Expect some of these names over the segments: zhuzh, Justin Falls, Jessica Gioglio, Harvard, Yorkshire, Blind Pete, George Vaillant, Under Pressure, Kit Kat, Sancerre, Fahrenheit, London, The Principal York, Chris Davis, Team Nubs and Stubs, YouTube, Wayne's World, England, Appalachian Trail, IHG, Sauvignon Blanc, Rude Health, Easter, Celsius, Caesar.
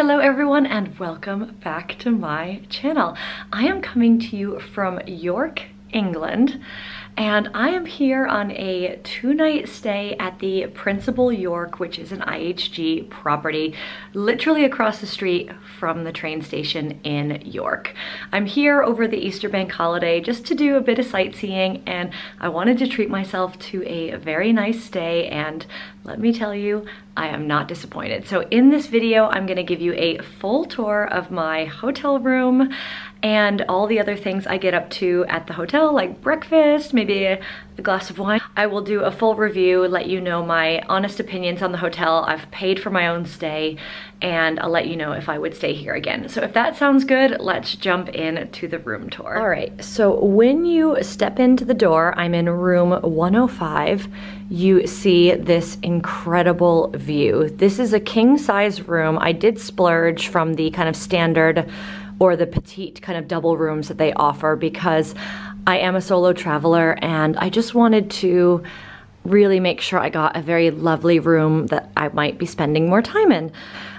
Hello everyone and welcome back to my channel. I am coming to you from York, England, and I am here on a two-night stay at the Principal York, which is an IHG property literally across the street from the train station in York. I'm here over the Easter bank holiday just to do a bit of sightseeing, and I wanted to treat myself to a very nice stay, and let me tell you, I am not disappointed. So in this video, I'm gonna give you a full tour of my hotel room and all the other things I get up to at the hotel, like breakfast, maybe a glass of wine. I will do a full review, let you know my honest opinions on the hotel. I've paid for my own stay, and I'll let you know if I would stay here again. So if that sounds good, let's jump in to the room tour. All right, so when you step into the door, I'm in room 105. You see this incredible view. This is a king-size room. I did splurge from the kind of standard or the petite kind of double rooms that they offer because I am a solo traveler and I just wanted to really make sure I got a very lovely room that I might be spending more time in.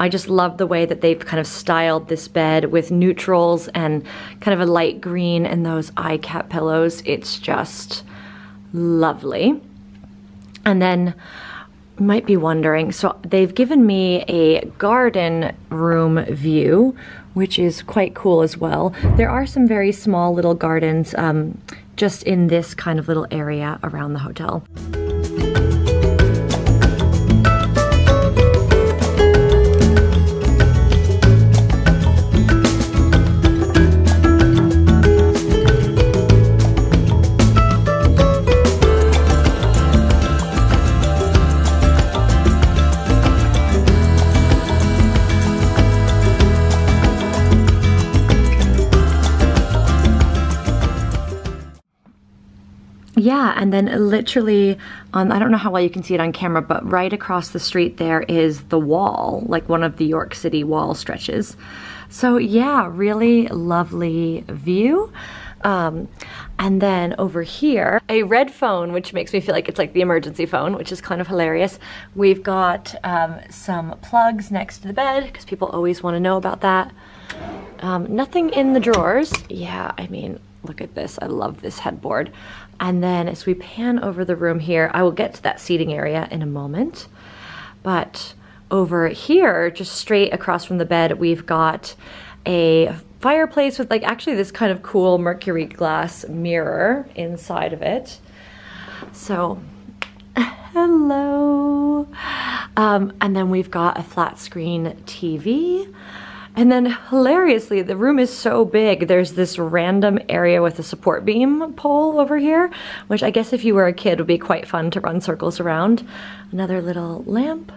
I just love the way that they've kind of styled this bed with neutrals and kind of a light green and those eye cap pillows. It's just lovely. And then you might be wondering, so they've given me a garden room view, which is quite cool as well. There are some very small little gardens just in this kind of little area around the hotel. Yeah, and then literally on, I don't know how well you can see it on camera, but right across the street there is the wall, like one of the York City wall stretches. So yeah, really lovely view. And then over here, a red phone, which makes me feel like it's like the emergency phone, which is kind of hilarious. We've got some plugs next to the bed because people always want to know about that. Nothing in the drawers. Yeah, I mean, look at this. I love this headboard. And then as we pan over the room here, I will get to that seating area in a moment. But over here, just straight across from the bed, we've got a fireplace with like actually this kind of cool mercury glass mirror inside of it. So, hello. And then we've got a flat screen TV. And then hilariously, the room is so big, there's this random area with a support beam pole over here, which I guess if you were a kid would be quite fun to run circles around. Another little lamp.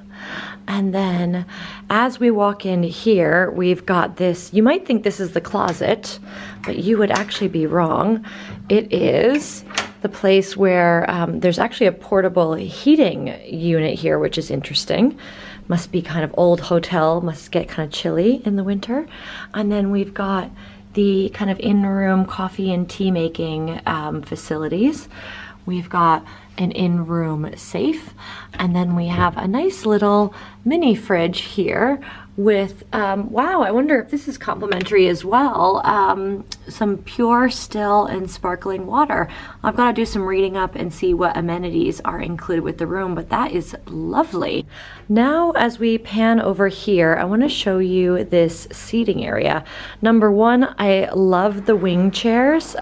And then as we walk in here, we've got this, you might think this is the closet, but you would actually be wrong. It is the place where there's actually a portable heating unit here, which is interesting. Must be kind of old hotel, must get kind of chilly in the winter. And then we've got the kind of in-room coffee and tea making facilities. We've got an in-room safe. And then we have a nice little mini fridge here with, wow, I wonder if this is complimentary as well, some pure, still, and sparkling water. I've got to do some reading up and see what amenities are included with the room, but that is lovely. Now, as we pan over here, I want to show you this seating area. Number one, I love the wing chairs.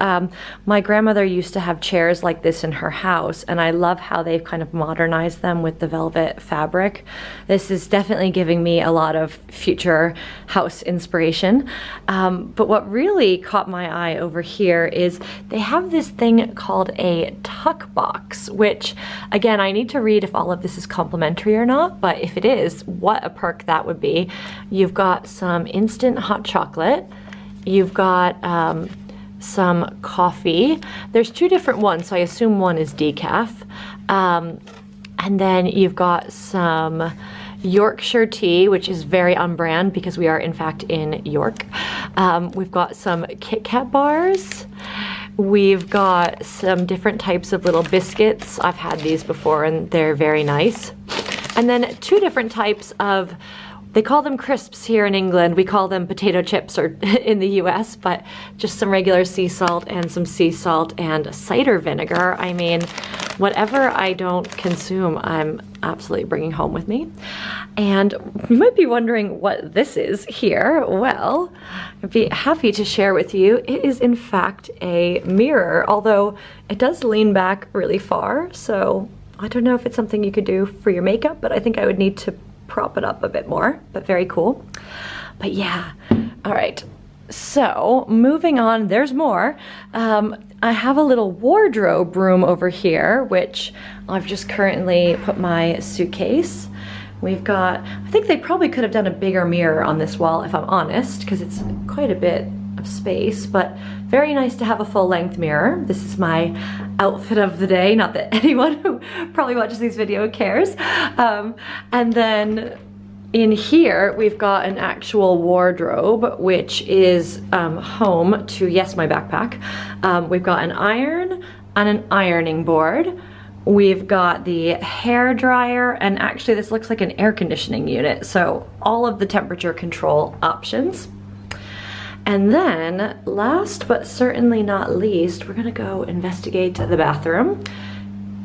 My grandmother used to have chairs like this in her house, and I love how they've kind of modernized them with the velvet fabric. This is definitely giving me a lot of future house inspiration. But what really caught my eye over here is they have this thing called a tuck box, which again, I need to read if all of this is complimentary or not, but if it is, what a perk that would be. You've got some instant hot chocolate. You've got some coffee. There's two different ones, so I assume one is decaf. And then you've got some Yorkshire tea, which is very on brand because we are in fact in York. We've got some Kit Kat bars. We've got some different types of little biscuits. I've had these before and they're very nice. And then two different types of They call them crisps here in England. We call them potato chips or in the US, but just some regular sea salt and some sea salt and cider vinegar. I mean, whatever I don't consume, I'm absolutely bringing home with me. And you might be wondering what this is here. Well, I'd be happy to share with you. It is in fact a mirror, although it does lean back really far. So I don't know if it's something you could do for your makeup, but I think I would need to prop it up a bit more, but very cool. But yeah, all right, so moving on, there's more. I have a little wardrobe room over here, which I've just currently put my suitcase. We've got, I think they probably could have done a bigger mirror on this wall if I'm honest, because it's quite a bit of space, but very nice to have a full-length mirror. This is my outfit of the day, not that anyone who probably watches these videos cares. And then in here we've got an actual wardrobe, which is home to, yes, my backpack. We've got an iron and an ironing board. We've got the hair dryer, and actually this looks like an air conditioning unit, so all of the temperature control options. And then, last but certainly not least, we're gonna go investigate the bathroom.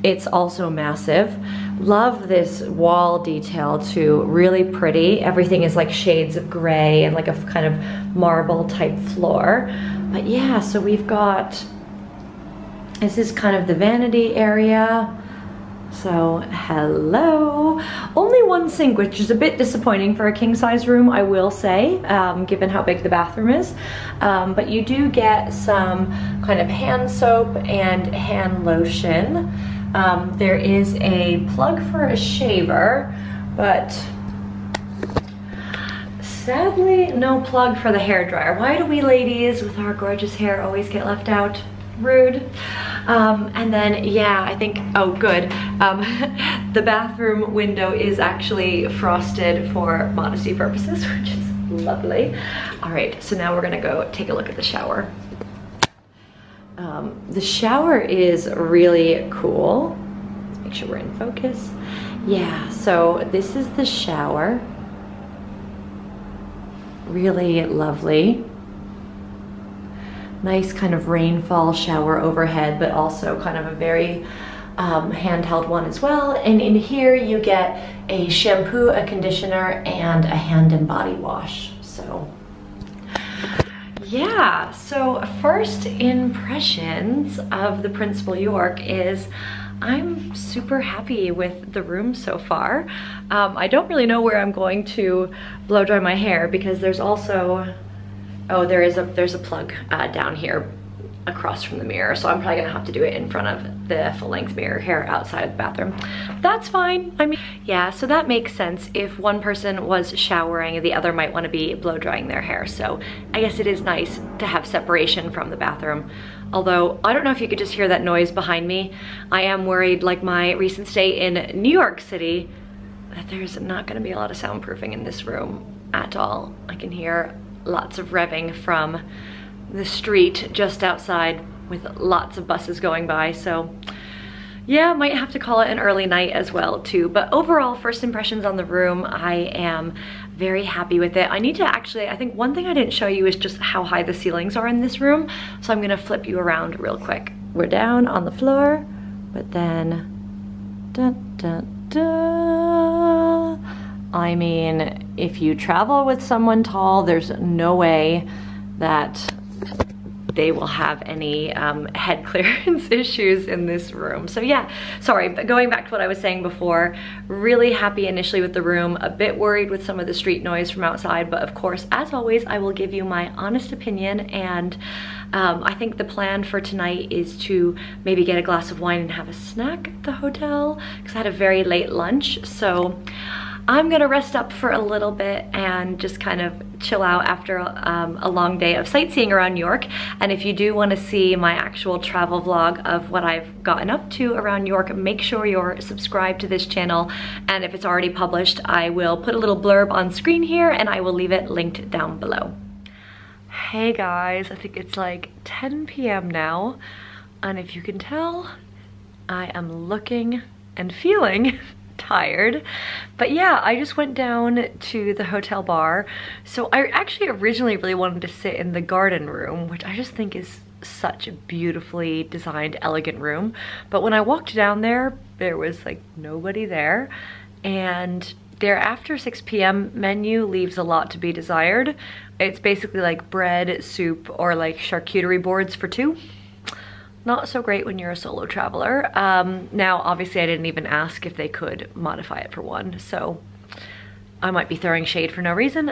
It's also massive. Love this wall detail too, really pretty. Everything is like shades of gray and like a kind of marble type floor. But yeah, so we've got, this is kind of the vanity area. So, hello. Only one sink, which is a bit disappointing for a king-size room, I will say, given how big the bathroom is. But you do get some kind of hand soap and hand lotion. There is a plug for a shaver, but sadly, no plug for the hairdryer. Why do we ladies with our gorgeous hair always get left out? Rude. And then, yeah, I think, oh good, the bathroom window is actually frosted for modesty purposes, which is lovely. All right, so now we're gonna go take a look at the shower. The shower is really cool. Let's make sure we're in focus. Yeah, so this is the shower. Really lovely. Nice kind of rainfall shower overhead, but also kind of a very handheld one as well. And in here you get a shampoo, a conditioner, and a hand and body wash. So yeah, so first impressions of the Principal York is I'm super happy with the room so far. I don't really know where I'm going to blow dry my hair because there's also, oh, there's a plug down here across from the mirror, so I'm probably gonna have to do it in front of the full-length mirror here outside of the bathroom. That's fine. I mean, yeah, so that makes sense. If one person was showering, the other might want to be blow drying their hair, so I guess it is nice to have separation from the bathroom. Although I don't know if you could just hear that noise behind me. I am worried, like my recent stay in New York City, that there's not gonna be a lot of soundproofing in this room at all. I can hear lots of revving from the street just outside with lots of buses going by. So yeah, might have to call it an early night as well too. But overall, first impressions on the room, I am very happy with it. I need to actually, I think one thing I didn't show you is just how high the ceilings are in this room. So I'm gonna flip you around real quick. We're down on the floor, but then, dun, dun, dun. I mean, if you travel with someone tall, there's no way that they will have any head clearance issues in this room. So yeah, sorry, but going back to what I was saying before, really happy initially with the room, a bit worried with some of the street noise from outside, but of course, as always, I will give you my honest opinion. And I think the plan for tonight is to maybe get a glass of wine and have a snack at the hotel, because I had a very late lunch, so I'm gonna rest up for a little bit and just kind of chill out after a long day of sightseeing around York. And if you do want to see my actual travel vlog of what I've gotten up to around York, make sure you're subscribed to this channel. And if it's already published, I will put a little blurb on screen here and I will leave it linked down below. Hey guys, I think it's like 10 p.m. now. And if you can tell, I am looking and feeling tired. But yeah, I just went down to the hotel bar. So I actually originally really wanted to sit in the garden room, which I just think is such a beautifully designed, elegant room. But when I walked down there, there was like nobody there. And their after 6 p.m. menu leaves a lot to be desired. It's basically like bread, soup, or like charcuterie boards for two. Not so great when you're a solo traveler. Now, obviously, I didn't even ask if they could modify it for one, so I might be throwing shade for no reason.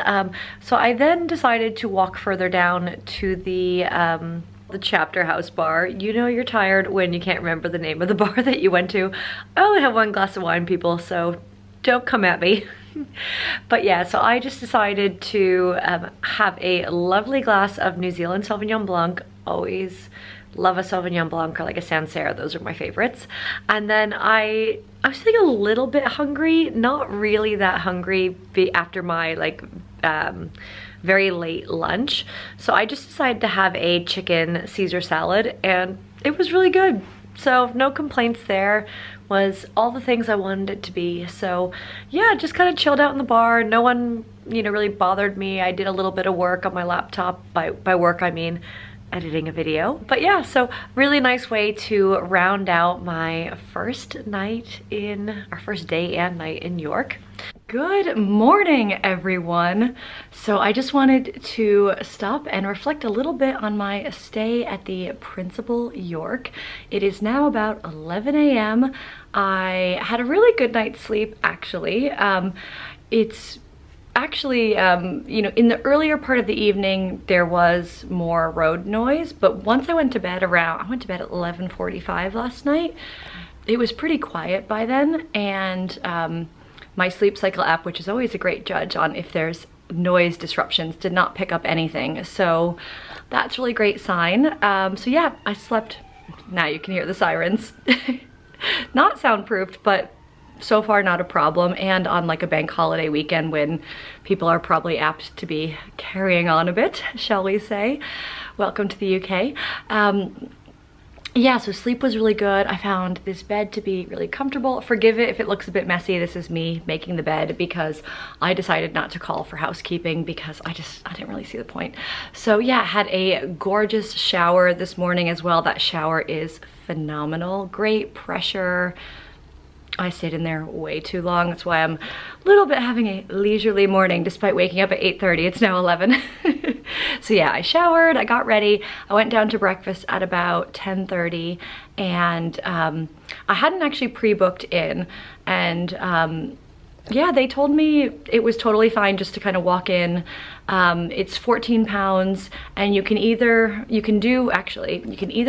So I then decided to walk further down to the Chapter House bar. You know you're tired when you can't remember the name of the bar that you went to. I only have one glass of wine, people, so don't come at me. But yeah, so I just decided to have a lovely glass of New Zealand Sauvignon Blanc. Always love a Sauvignon Blanc or like a Sancerre. Those are my favorites. And then I was feeling a little bit hungry, not really that hungry after my like very late lunch. So I just decided to have a chicken Caesar salad, and it was really good. So no complaints there. Was all the things I wanted it to be. So yeah, just kind of chilled out in the bar. No one, you know, really bothered me. I did a little bit of work on my laptop. By work, I mean editing a video. But yeah, so really nice way to round out my first night in, our first day and night in York. Good morning, everyone. So I just wanted to stop and reflect a little bit on my stay at the Principal York. It is now about 11 a.m. I had a really good night's sleep, actually. You know, in the earlier part of the evening, there was more road noise, but once I went to bed I went to bed at 11:45 last night. It was pretty quiet by then, and my sleep cycle app, which is always a great judge on if there's noise disruptions, did not pick up anything. So that's a really great sign. So yeah, I slept. Now you can hear the sirens. Not soundproofed, but so far not a problem, and on like a bank holiday weekend when people are probably apt to be carrying on a bit, shall we say. Welcome to the UK. Yeah, so sleep was really good. I found this bed to be really comfortable. Forgive it if it looks a bit messy. This is me making the bed because I decided not to call for housekeeping because I didn't really see the point. So yeah, I had a gorgeous shower this morning as well. That shower is phenomenal. Great pressure. I stayed in there way too long. That's why I'm a little bit having a leisurely morning despite waking up at 8:30. It's now 11. So yeah, I showered, I got ready. I went down to breakfast at about 10:30, and I hadn't actually pre-booked in, and yeah, they told me it was totally fine just to kind of walk in. It's £14, and you can either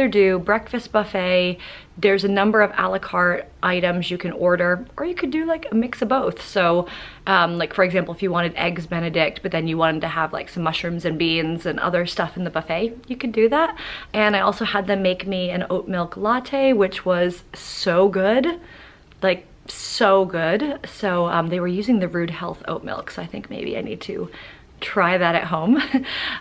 do breakfast buffet. There's a number of a la carte items you can order, or you could do like a mix of both. So like, for example, if you wanted eggs Benedict, but then you wanted to have like some mushrooms and beans and other stuff in the buffet, you could do that. And I also had them make me an oat milk latte, which was so good. Like, so good. So they were using the Rude Health oat milk, so I think maybe I need to try that at home.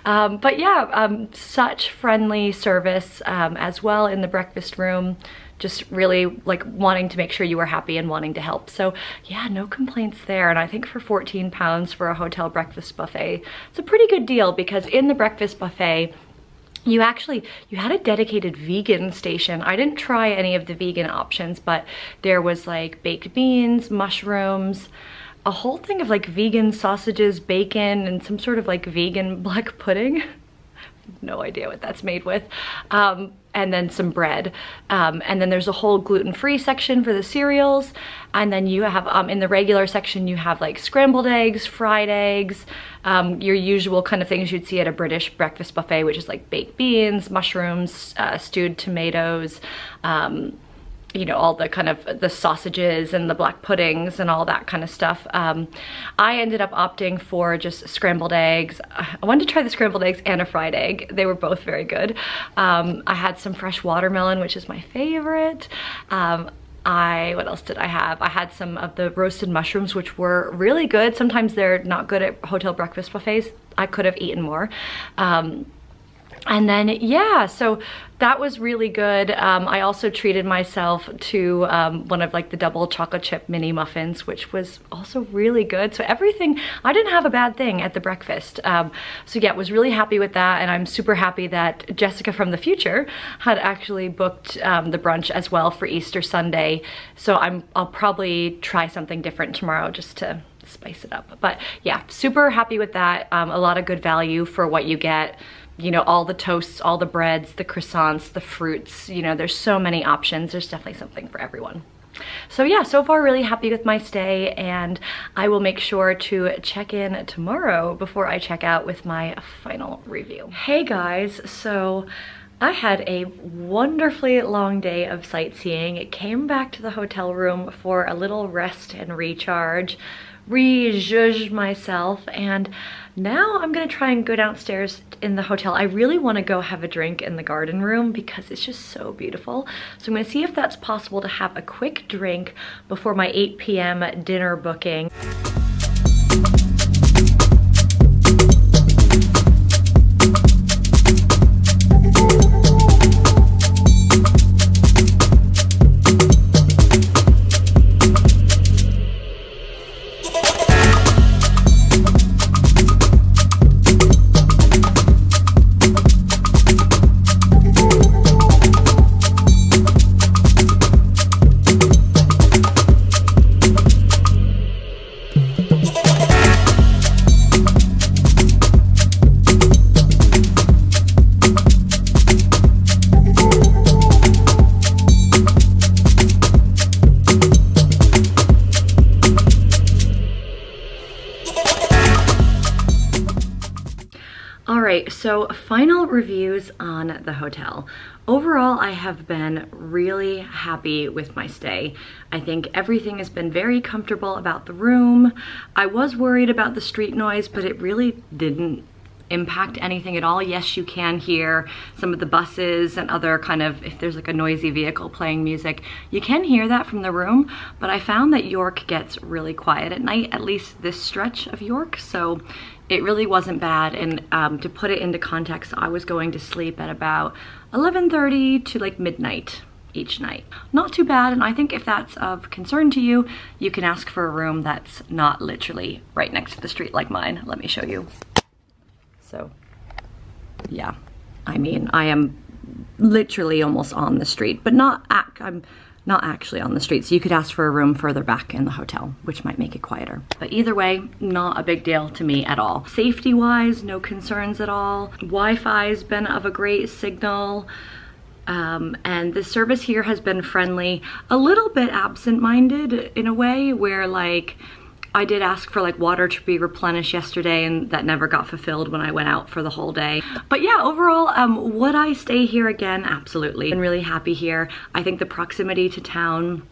But yeah, such friendly service as well in the breakfast room, just really like wanting to make sure you were happy and wanting to help. So yeah, no complaints there. And I think for £14 for a hotel breakfast buffet, it's a pretty good deal, because in the breakfast buffet you had a dedicated vegan station. I didn't try any of the vegan options, but there was like baked beans, mushrooms, a whole thing of like vegan sausages, bacon, and some sort of like vegan black pudding. No idea what that's made with. And then some bread. And then there's a whole gluten-free section for the cereals. And then you have, in the regular section, you have like scrambled eggs, fried eggs, your usual kind of things you'd see at a British breakfast buffet, which is like baked beans, mushrooms, stewed tomatoes, you know, all the kind of the sausages and the black puddings and all that kind of stuff. I ended up opting for just scrambled eggs. I wanted to try the scrambled eggs and a fried egg. They were both very good. I had some fresh watermelon, which is my favorite. What else did I have? I had some of the roasted mushrooms, which were really good. Sometimes they're not good at hotel breakfast buffets. I could have eaten more. And then, yeah, so that was really good. I also treated myself to one of like the double chocolate chip mini muffins, which was also really good. So everything, I didn't have a bad thing at the breakfast. So yeah, was really happy with that. And I'm super happy that Jessica from the future had actually booked the brunch as well for Easter Sunday. So I'll probably try something different tomorrow just to spice it up. But yeah, super happy with that. A lot of good value for what you get. You know, all the toasts, all the breads, the croissants, the fruits, you know, there's so many options. There's definitely something for everyone. So yeah, so far really happy with my stay, and I will make sure to check in tomorrow before I check out with my final review. Hey guys, so I had a wonderfully long day of sightseeing. Came back to the hotel room for a little rest and recharge. Re-zhuzhed myself, and now I'm gonna try and go downstairs in the hotel. I really want to go have a drink in the garden room because it's just so beautiful. So I'm gonna see if that's possible to have a quick drink before my 8 p.m. dinner booking. So final reviews on the hotel. Overall, I have been really happy with my stay. I think everything has been very comfortable about the room. I was worried about the street noise, but it really didn't impact anything at all. Yes, you can hear some of the buses and other kind of, if there's like a noisy vehicle playing music, you can hear that from the room, but I found that York gets really quiet at night, at least this stretch of York, so it really wasn't bad. And to put it into context, I was going to sleep at about 11:30 to like midnight each night. Not too bad, and I think if that's of concern to you, you can ask for a room that's not literally right next to the street like mine. Let me show you. So yeah, I mean, I am literally almost on the street, but I'm not actually on the street. So you could ask for a room further back in the hotel, which might make it quieter. But either way, not a big deal to me at all. Safety-wise, no concerns at all. Wi-Fi's been of a great signal. And the service here has been friendly, a little bit absent-minded in a way where like, I did ask for like water to be replenished yesterday, and that never got fulfilled when I went out for the whole day. But yeah, overall, would I stay here again? Absolutely. Been really happy here. I think the proximity to town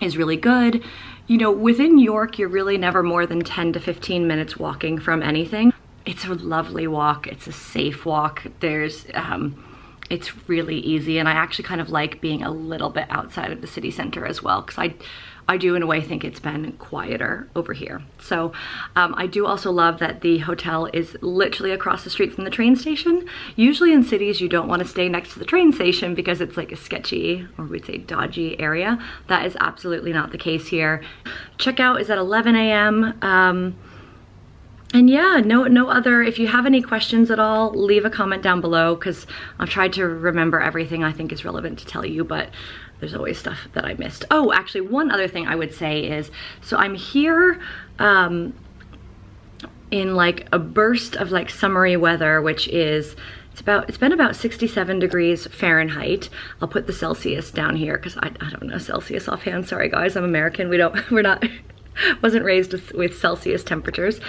is really good. You know, within York, you're really never more than 10 to 15 minutes walking from anything. It's a lovely walk. It's a safe walk. There's, it's really easy, and I actually kind of like being a little bit outside of the city center as well, because I do in a way think it's been quieter over here. So I do also love that the hotel is literally across the street from the train station. Usually in cities, you don't want to stay next to the train station because it's like a sketchy, or we'd say dodgy area. That is absolutely not the case here. Checkout is at 11 a.m. And yeah, no other, if you have any questions at all, leave a comment down below, because I've tried to remember everything I think is relevant to tell you, but there's always stuff that I missed. Oh, actually, one other thing I would say is, so I'm here in like a burst of like summery weather, which is, it's been about 67 degrees Fahrenheit. I'll put the Celsius down here, because I don't know Celsius offhand. Sorry guys, I'm American, we're not, wasn't raised with Celsius temperatures.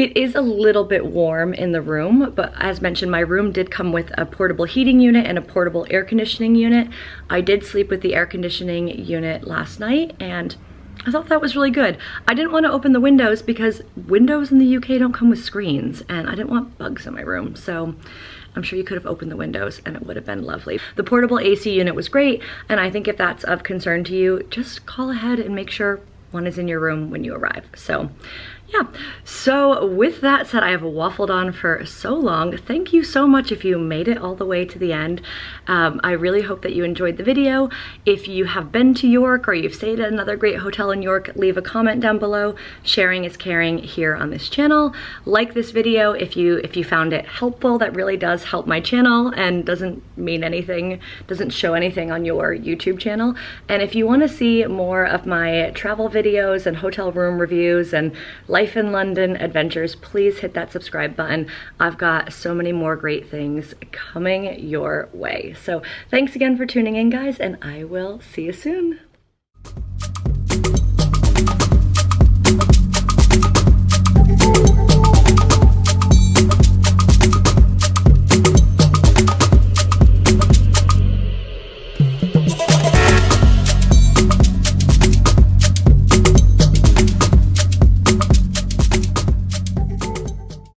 It is a little bit warm in the room, but as mentioned, my room did come with a portable heating unit and a portable air conditioning unit. I did sleep with the air conditioning unit last night, and I thought that was really good. I didn't want to open the windows because windows in the UK don't come with screens, and I didn't want bugs in my room, so I'm sure you could have opened the windows and it would have been lovely. The portable AC unit was great, and I think if that's of concern to you, just call ahead and make sure one is in your room when you arrive. So yeah, so with that said, I have waffled on for so long. Thank you so much if you made it all the way to the end. I really hope that you enjoyed the video. If you have been to York or you've stayed at another great hotel in York, leave a comment down below. Sharing is caring here on this channel. Like this video if you found it helpful. That really does help my channel and doesn't mean anything, doesn't show anything on your YouTube channel. And if you want to see more of my travel videos and hotel room reviews and life in London adventures, please hit that subscribe button. I've got so many more great things coming your way. So thanks again for tuning in, guys, and I will see you soon.